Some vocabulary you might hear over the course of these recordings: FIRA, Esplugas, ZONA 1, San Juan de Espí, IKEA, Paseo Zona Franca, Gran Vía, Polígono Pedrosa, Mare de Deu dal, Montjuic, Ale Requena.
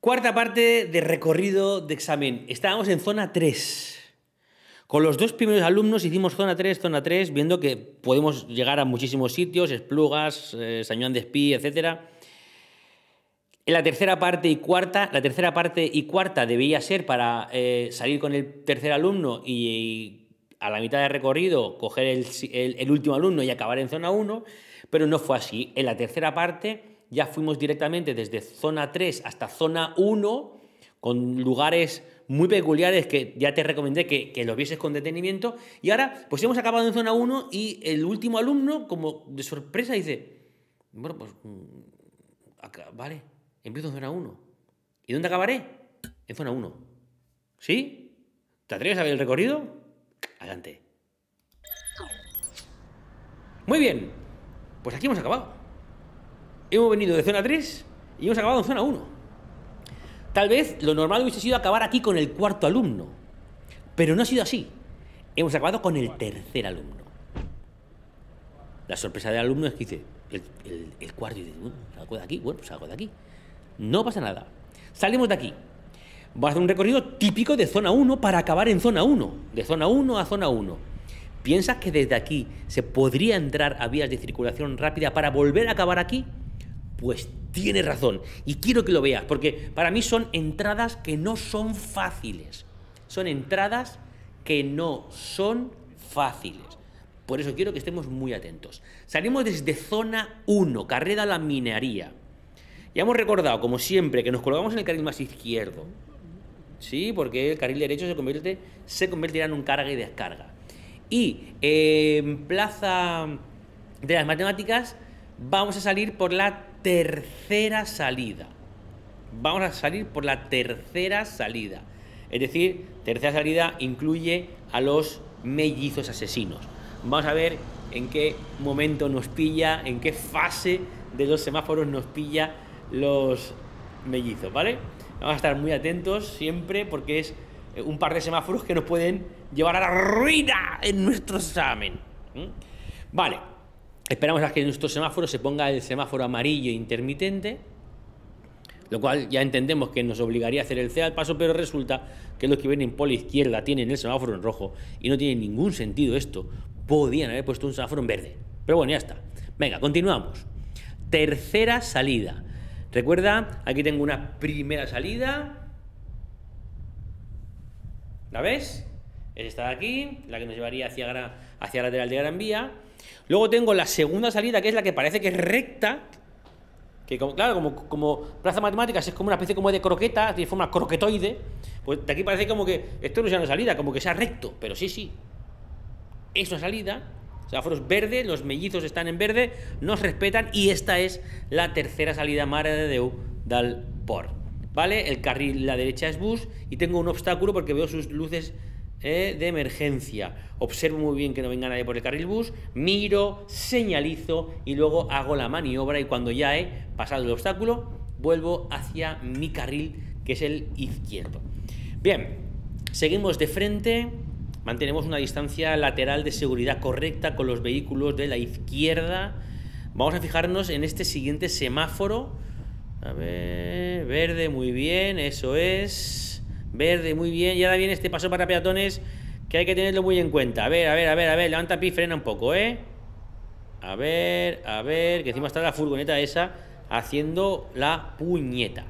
Cuarta parte de recorrido de examen. Estábamos en zona 3. Con los dos primeros alumnos hicimos zona 3, viendo que podemos llegar a muchísimos sitios, Esplugas, San Juan de Espí, etc. En la tercera parte y cuarta, debía ser para salir con el tercer alumno y a la mitad del recorrido coger el último alumno y acabar en zona 1, pero no fue así. En la tercera parte ya fuimos directamente desde zona 3 hasta zona 1, con lugares muy peculiares que ya te recomendé que los vieses con detenimiento. Y ahora, pues hemos acabado en zona 1 y el último alumno, como de sorpresa, dice, bueno, pues, acá, vale, empiezo en zona 1. ¿Y dónde acabaré? En zona 1. ¿Sí? ¿Te atreves a ver el recorrido? Adelante. Muy bien, pues aquí hemos acabado. Hemos venido de zona 3 y hemos acabado en zona 1. Tal vez lo normal hubiese sido acabar aquí con el cuarto alumno, pero no ha sido así. Hemos acabado con el tercer alumno. La sorpresa del alumno es que dice, el cuarto, y dice, salgo de aquí, bueno, pues salgo de aquí. No pasa nada. Salimos de aquí. Vamos a hacer un recorrido típico de zona 1 para acabar en zona 1, de zona 1 a zona 1. ¿Piensas que desde aquí se podría entrar a vías de circulación rápida para volver a acabar aquí? Pues tienes razón, y quiero que lo veas, porque para mí son entradas que no son fáciles. Son entradas que no son fáciles. Por eso quiero que estemos muy atentos. Salimos desde zona 1, carrera a la minería. Ya hemos recordado, como siempre, que nos colocamos en el carril más izquierdo. Sí, porque el carril derecho se convertirá en un carga y descarga. Y en Plaza de las Matemáticas vamos a salir por la tercera salida. Vamos a salir por la tercera salida. Es decir, tercera salida incluye a los mellizos asesinos. Vamos a ver en qué momento nos pilla, en qué fase de los semáforos nos pilla los mellizos, ¿vale? Vamos a estar muy atentos siempre porque es un par de semáforos que nos pueden llevar a la ruina en nuestro examen. Vale. Esperamos a que nuestro semáforo se ponga el semáforo amarillo intermitente, lo cual ya entendemos que nos obligaría a hacer el C al paso, pero resulta que los que vienen por la izquierda tienen el semáforo en rojo y no tiene ningún sentido esto. Podían haber puesto un semáforo en verde. Pero bueno, ya está. Venga, continuamos. Tercera salida. Recuerda, aquí tengo una primera salida. ¿La ves? Es esta de aquí, la que nos llevaría hacia lateral de Gran Vía. Luego tengo la segunda salida, que es la que parece que es recta, que como, claro, como Plaza Matemáticas es como una especie como de croqueta, de forma croquetoide, pues de aquí parece como que esto no sea una salida, como que sea recto, pero sí, es una salida, semáforos verdes, los mellizos están en verde, nos respetan y esta es la tercera salida, Mare de Deu dal port, ¿vale? El carril, la derecha es bus y tengo un obstáculo porque veo sus luces de emergencia. Observo muy bien que no venga nadie por el carril bus, miro, señalizo y luego hago la maniobra y cuando ya he pasado el obstáculo vuelvo hacia mi carril, que es el izquierdo. Bien, seguimos de frente, mantenemos una distancia lateral de seguridad correcta con los vehículos de la izquierda. Vamos a fijarnos en este siguiente semáforo. A ver, verde, muy bien, eso es. Verde, muy bien. Y ahora viene este paso para peatones que hay que tenerlo muy en cuenta. A ver. Levanta pie, frena un poco, ¿eh? A ver. Que encima está la furgoneta esa haciendo la puñeta.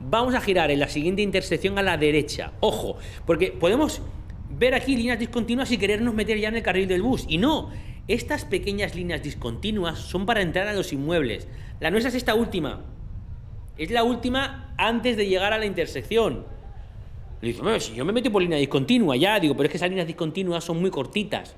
Vamos a girar en la siguiente intersección a la derecha. Ojo, porque podemos ver aquí líneas discontinuas y querernos meter ya en el carril del bus. Y no, estas pequeñas líneas discontinuas son para entrar a los inmuebles. La nuestra es esta última. Es la última antes de llegar a la intersección. Le digo, bueno, si yo me meto por línea discontinua, ya, digo, pero es que esas líneas discontinuas son muy cortitas.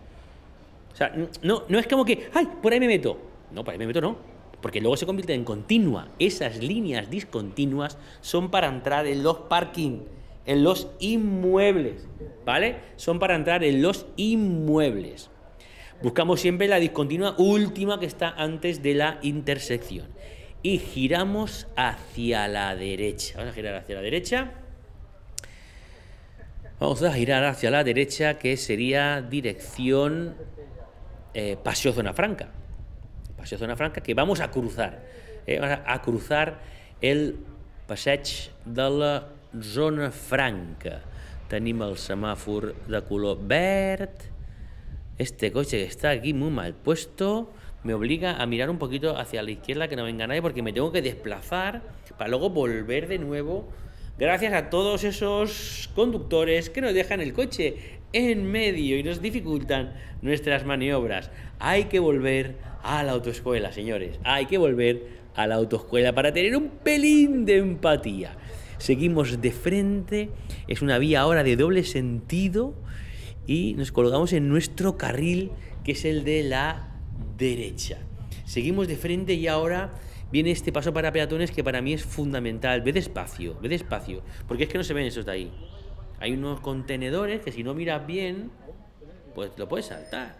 O sea, no es como que, ¡ay, por ahí me meto! No, por ahí me meto no, porque luego se convierte en continua. Esas líneas discontinuas son para entrar en los parking, en los inmuebles, ¿vale? Son para entrar en los inmuebles. Buscamos siempre la discontinua última que está antes de la intersección. Y giramos hacia la derecha. Vamos a girar hacia la derecha. Vamos a girar hacia la derecha, que sería dirección Paseo Zona Franca. Paseo Zona Franca que vamos a cruzar. Vamos a cruzar el Passeig de la Zona Franca. Tenim el semàfor de color verd. Este coche que está aquí muy mal puesto me obliga a mirar un poquito hacia la izquierda, que no venga nadie, porque me tengo que desplazar para luego volver de nuevo. Gracias a todos esos conductores que nos dejan el coche en medio y nos dificultan nuestras maniobras. Hay que volver a la autoescuela, señores. Hay que volver a la autoescuela para tener un pelín de empatía. Seguimos de frente. Es una vía ahora de doble sentido y nos colocamos en nuestro carril, que es el de la derecha. Seguimos de frente y ahora viene este paso para peatones que para mí es fundamental. Ve despacio, porque es que no se ven esos de ahí. Hay unos contenedores que si no miras bien, pues lo puedes saltar.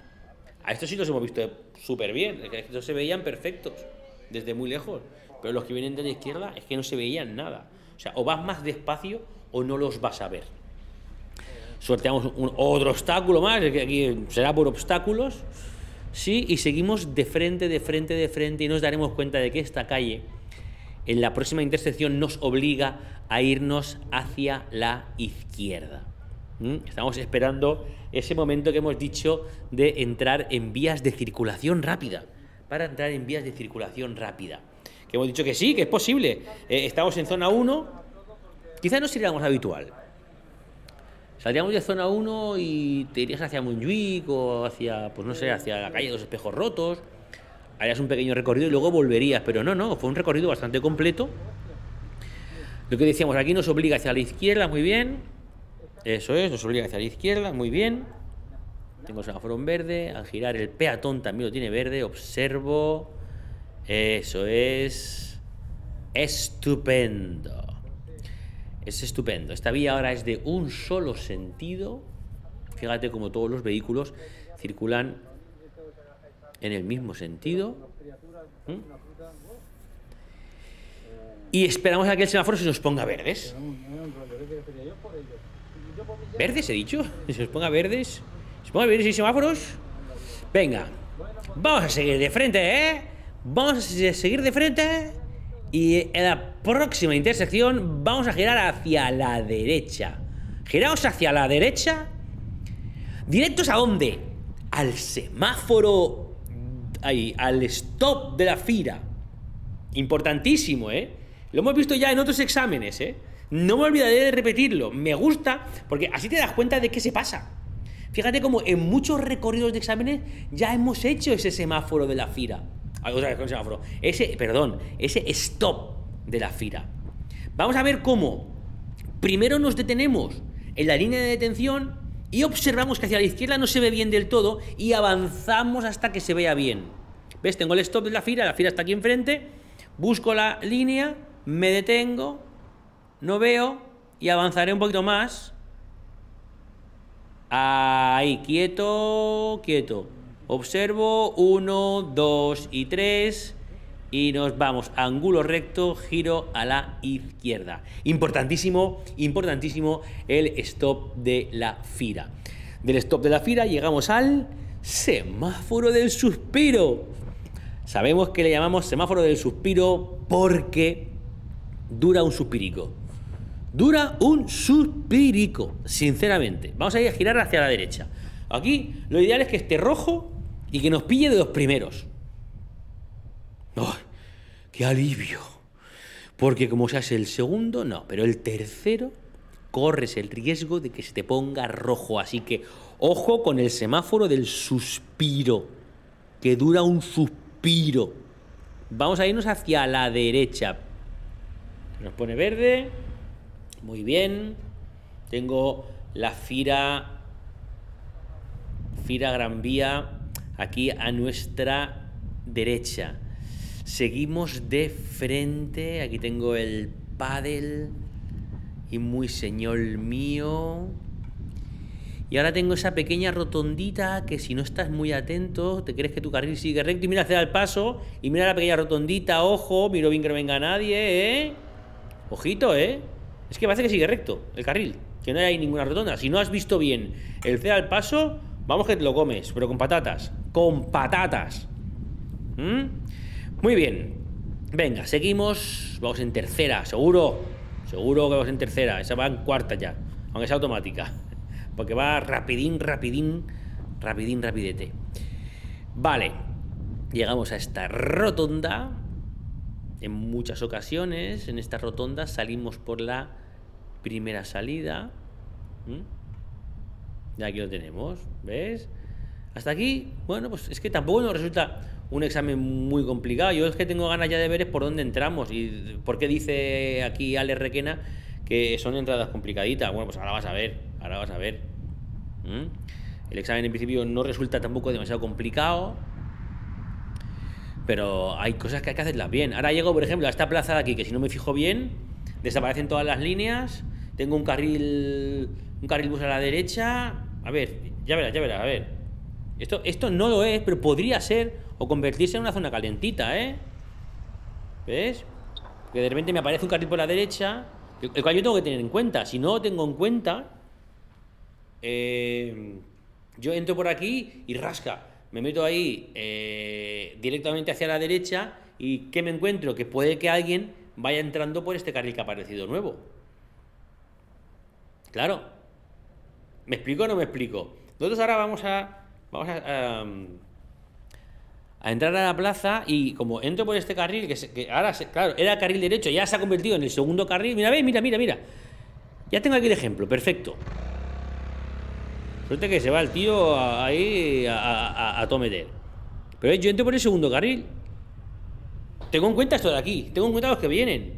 A estos sí los hemos visto súper bien, estos se veían perfectos desde muy lejos, pero los que vienen de la izquierda es que no se veían nada. O sea, o vas más despacio o no los vas a ver. Sorteamos otro obstáculo más, que aquí será por obstáculos. Sí, y seguimos de frente, de frente, de frente, y nos daremos cuenta de que esta calle en la próxima intersección nos obliga a irnos hacia la izquierda. Estamos esperando ese momento que hemos dicho de entrar en vías de circulación rápida. Para entrar en vías de circulación rápida, que hemos dicho que sí, que es posible. Estamos en zona 1, quizás no sería lo más habitual. Saldríamos de zona 1 y te irías hacia Montjuic o hacia, pues no sé, hacia la calle de los Espejos Rotos. Harías un pequeño recorrido y luego volverías, pero no, no, fue un recorrido bastante completo. Lo que decíamos, aquí nos obliga hacia la izquierda, muy bien. Eso es, nos obliga hacia la izquierda, muy bien. Tengo el semáforo en verde, al girar el peatón también lo tiene verde, observo. Eso es estupendo. Es estupendo. Esta vía ahora es de un solo sentido. Fíjate como todos los vehículos circulan en el mismo sentido. Y esperamos a que el semáforo se nos ponga verdes. ¿Verdes he dicho? ¿Se nos ponga verdes? ¿Se ponga verdes y semáforos? Venga, vamos a seguir de frente, ¿eh? Vamos a seguir de frente. Y en la próxima intersección vamos a girar hacia la derecha. Giramos hacia la derecha. ¿Directos a dónde? Al semáforo. Ahí, al stop de la FIRA. Importantísimo, ¿eh? Lo hemos visto ya en otros exámenes, ¿eh? No me olvidaré de repetirlo. Me gusta porque así te das cuenta de qué se pasa. Fíjate cómo en muchos recorridos de exámenes ya hemos hecho ese semáforo de la FIRA. Otra vez con el semáforo. Ese stop de la FIRA. Vamos a ver cómo primero nos detenemos en la línea de detención y observamos que hacia la izquierda no se ve bien del todo y avanzamos hasta que se vea bien. ¿Ves? Tengo el stop de la FIRA está aquí enfrente, busco la línea, me detengo, no veo y avanzaré un poquito más. Ahí, quieto, quieto. Observo 1, 2 y 3 y nos vamos a ángulo recto, giro a la izquierda. Importantísimo, importantísimo el stop de la FIRA. Del stop de la FIRA llegamos al semáforo del suspiro. Sabemos que le llamamos semáforo del suspiro porque dura un suspirico. Dura un suspirico, sinceramente. Vamos a ir a girar hacia la derecha. Aquí lo ideal es que esté rojo y que nos pille de los primeros. ¡Oh, qué alivio! Porque como seas el segundo, no, pero el tercero corres el riesgo de que se te ponga rojo. Así que ojo con el semáforo del suspiro, que dura un suspiro. Vamos a irnos hacia la derecha. Nos pone verde. Muy bien. Tengo la FIRA Gran Vía aquí a nuestra derecha. Seguimos de frente. Aquí tengo el pádel y muy señor mío. Y ahora tengo esa pequeña rotondita que si no estás muy atento, te crees que tu carril sigue recto y mira hacia el paso y mira la pequeña rotondita. Ojo, miro bien que no venga nadie, ¿eh? Ojito, ¿eh? Es que parece que sigue recto el carril, que no hay ninguna rotonda. Si no has visto bien el ceda al paso, vamos que te lo comes, pero con patatas. ¡Con patatas! Muy bien. Venga, seguimos. Vamos en tercera, seguro. Seguro que vamos en tercera. Esa va en cuarta ya, aunque sea automática, porque va rapidín, rapidín, rapidín, rapidete. Vale, llegamos a esta rotonda. En muchas ocasiones en esta rotonda salimos por la primera salida. Ya aquí lo tenemos, ¿ves? Hasta aquí, bueno, pues es que tampoco nos resulta un examen muy complicado. Yo es que tengo ganas ya de ver es por dónde entramos y por qué dice aquí Ale Requena que son entradas complicaditas. Bueno, pues ahora vas a ver, ahora vas a ver. El examen en principio no resulta tampoco demasiado complicado, pero hay cosas que hay que hacerlas bien. Ahora llego, por ejemplo, a esta plaza de aquí, que si no me fijo bien, desaparecen todas las líneas. Tengo un carril bus a la derecha. A ver, ya verás, ya verás, a ver. Esto no lo es, pero podría ser o convertirse en una zona calentita, ¿eh? ¿Ves? Que de repente me aparece un carril por la derecha, el cual yo tengo que tener en cuenta. Si no lo tengo en cuenta, yo entro por aquí y rasca. Me meto ahí directamente hacia la derecha y ¿qué me encuentro? Que puede que alguien vaya entrando por este carril que ha aparecido nuevo. Claro. ¿Me explico o no me explico? Nosotros ahora vamos a entrar a la plaza y como entro por este carril, que ahora, claro, era carril derecho, ya se ha convertido en el segundo carril. Mira, ¿ves? Mira, mira, mira. Ya tengo aquí el ejemplo, perfecto. Suerte que se va el tío ahí a tometer. Pero yo entro por el segundo carril. Tengo en cuenta esto de aquí, tengo en cuenta los que vienen.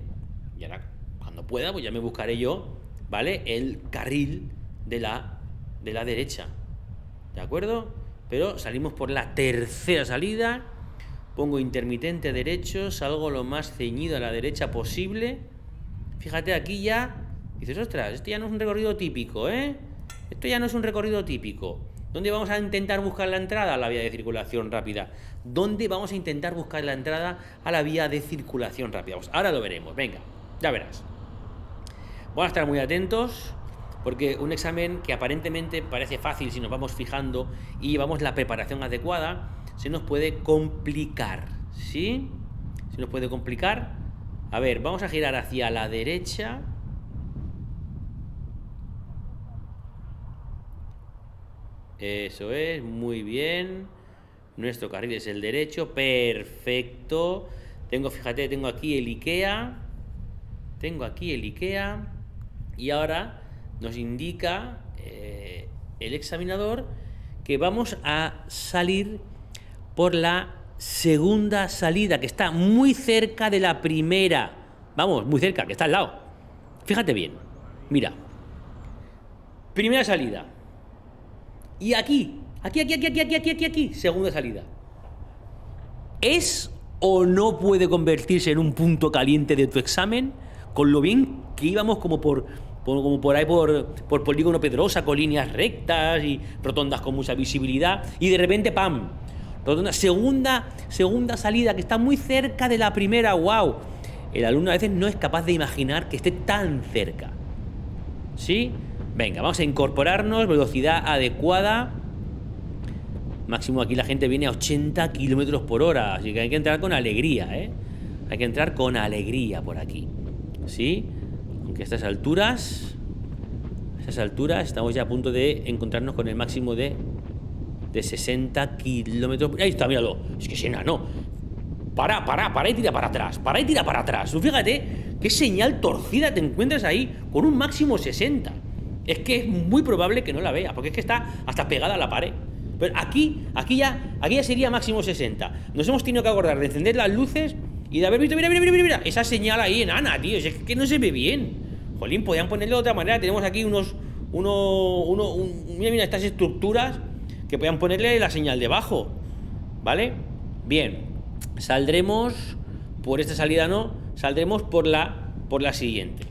Y ahora, cuando pueda, pues ya me buscaré yo, ¿vale? El carril de la derecha, ¿de acuerdo? Pero salimos por la tercera salida. Pongo intermitente derecho, salgo lo más ceñido a la derecha posible. Fíjate, aquí ya dices, ostras, esto ya no es un recorrido típico, ¿eh? Esto ya no es un recorrido típico. ¿Dónde vamos a intentar buscar la entrada a la vía de circulación rápida? ¿Dónde vamos a intentar buscar la entrada a la vía de circulación rápida? Pues ahora lo veremos, venga, ya verás. Voy a estar muy atentos, porque un examen que aparentemente parece fácil si nos vamos fijando y llevamos la preparación adecuada, se nos puede complicar, ¿sí? Se nos puede complicar. A ver, vamos a girar hacia la derecha. Eso es, muy bien. Nuestro carril es el derecho, perfecto. Tengo, fíjate, tengo aquí el IKEA. Tengo aquí el IKEA. Y ahora nos indica el examinador que vamos a salir por la segunda salida, que está muy cerca de la primera. Vamos, muy cerca, que está al lado. Fíjate bien, mira. Primera salida. Y aquí, aquí, segunda salida. ¿Es o no puede convertirse en un punto caliente de tu examen? Con lo bien que íbamos como por ahí por Polígono Pedrosa, con líneas rectas y rotondas con mucha visibilidad. Y de repente, ¡pam! Rotonda, segunda salida, que está muy cerca de la primera. ¡Wow! El alumno a veces no es capaz de imaginar que esté tan cerca. ¿Sí? Venga, vamos a incorporarnos, velocidad adecuada. Máximo aquí la gente viene a 80 kilómetros por hora, así que hay que entrar con alegría, ¿eh? Hay que entrar con alegría por aquí, ¿sí? Aunque a estas alturas, estamos ya a punto de encontrarnos con el máximo de 60 kilómetros. Ahí está, míralo, es que llena, ¿no? Para y tira para atrás, para y tira para atrás. Fíjate qué señal torcida te encuentras ahí con un máximo 60. Es que es muy probable que no la veas, porque es que está hasta pegada a la pared. Pero aquí ya sería máximo 60. Nos hemos tenido que acordar de encender las luces y de haber visto, mira, esa señal ahí enana, tío, es que no se ve bien. Jolín, podían ponerlo de otra manera. Tenemos aquí mira estas estructuras que podían ponerle la señal debajo, ¿vale? Bien, saldremos por esta salida, no, saldremos por la siguiente,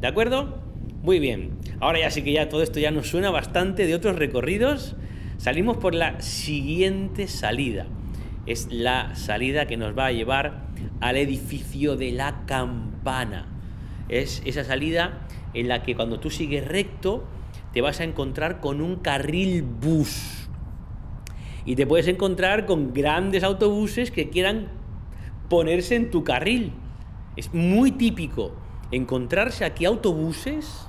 ¿de acuerdo? Muy bien, ahora ya sí que ya todo esto ya nos suena bastante de otros recorridos. Salimos por la siguiente salida. Es la salida que nos va a llevar al edificio de la campana. Es esa salida en la que cuando tú sigues recto te vas a encontrar con un carril bus. Y te puedes encontrar con grandes autobuses que quieran ponerse en tu carril. Es muy típico encontrarse aquí autobuses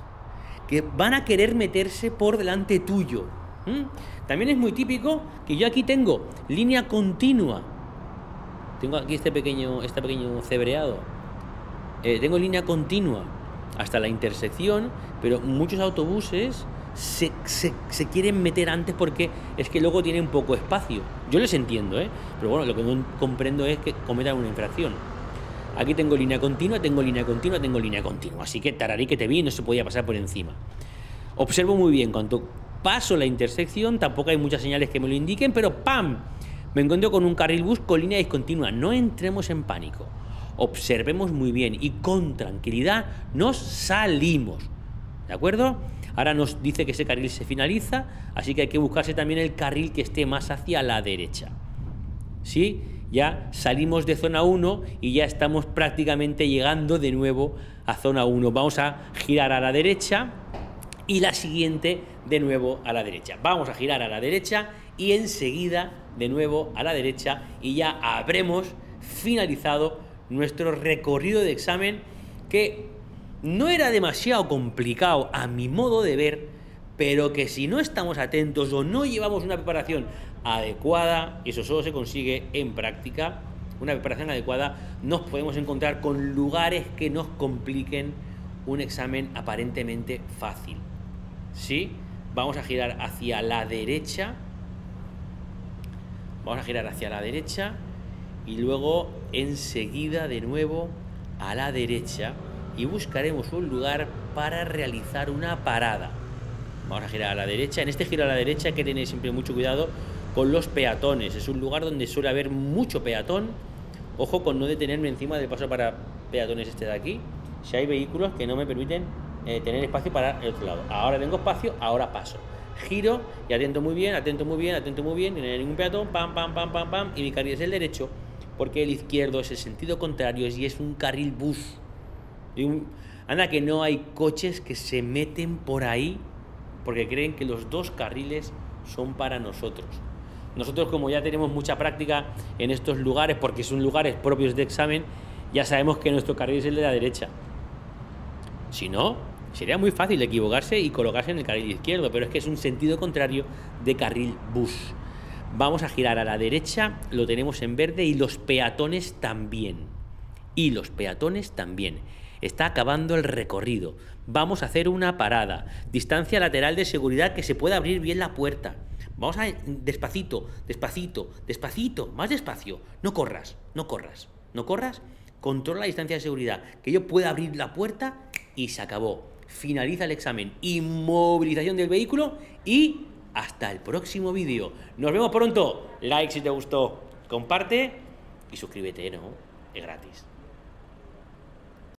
que van a querer meterse por delante tuyo. También es muy típico que yo aquí tengo línea continua. Tengo aquí este pequeño cebreado. Tengo línea continua hasta la intersección, pero muchos autobuses se quieren meter antes porque es que luego tienen poco espacio. Yo les entiendo, pero bueno, lo que no comprendo es que cometan una infracción. Aquí tengo línea continua, tengo línea continua, tengo línea continua. Así que tararí que te vi, no se podía pasar por encima. Observo muy bien, cuando paso la intersección, tampoco hay muchas señales que me lo indiquen, pero ¡pam! Me encuentro con un carril bus con línea discontinua. No entremos en pánico. Observemos muy bien y con tranquilidad nos salimos. ¿De acuerdo? Ahora nos dice que ese carril se finaliza, así que hay que buscarse también el carril que esté más hacia la derecha. ¿Sí? Ya salimos de zona 1 y ya estamos prácticamente llegando de nuevo a zona 1. Vamos a girar a la derecha y la siguiente de nuevo a la derecha. Vamos a girar a la derecha y enseguida de nuevo a la derecha y ya habremos finalizado nuestro recorrido de examen, que no era demasiado complicado a mi modo de ver, pero que si no estamos atentos o no llevamos una preparación adecuada, y eso solo se consigue en práctica, una preparación adecuada, nos podemos encontrar con lugares que nos compliquen un examen aparentemente fácil. ¿Sí? Vamos a girar hacia la derecha. Vamos a girar hacia la derecha y luego enseguida de nuevo a la derecha y buscaremos un lugar para realizar una parada. Vamos a girar a la derecha. En este giro a la derecha hay que tener siempre mucho cuidado con los peatones. Es un lugar donde suele haber mucho peatón. Ojo con no detenerme encima del paso para peatones este de aquí, si hay vehículos que no me permiten tener espacio para el otro lado. Ahora tengo espacio, ahora paso. Giro y atento muy bien, atento muy bien, atento muy bien. No hay ningún peatón, pam, pam, pam, pam, pam. Y mi carril es el derecho, porque el izquierdo es el sentido contrario y es un carril bus. Anda que no hay coches que se meten por ahí porque creen que los dos carriles son para nosotros. Nosotros, como ya tenemos mucha práctica en estos lugares, porque son lugares propios de examen, ya sabemos que nuestro carril es el de la derecha. Si no, sería muy fácil equivocarse y colocarse en el carril izquierdo, pero es que es un sentido contrario de carril bus. Vamos a girar a la derecha, lo tenemos en verde y los peatones también. Y los peatones también. Está acabando el recorrido. Vamos a hacer una parada. Distancia lateral de seguridad, que se pueda abrir bien la puerta. Vamos a despacito, despacito, despacito, más despacio. No corras, no corras, no corras. Controla la distancia de seguridad, que yo pueda abrir la puerta y se acabó. Finaliza el examen. Inmovilización del vehículo y hasta el próximo vídeo. Nos vemos pronto. Like si te gustó, comparte y suscríbete, ¿no? Es gratis.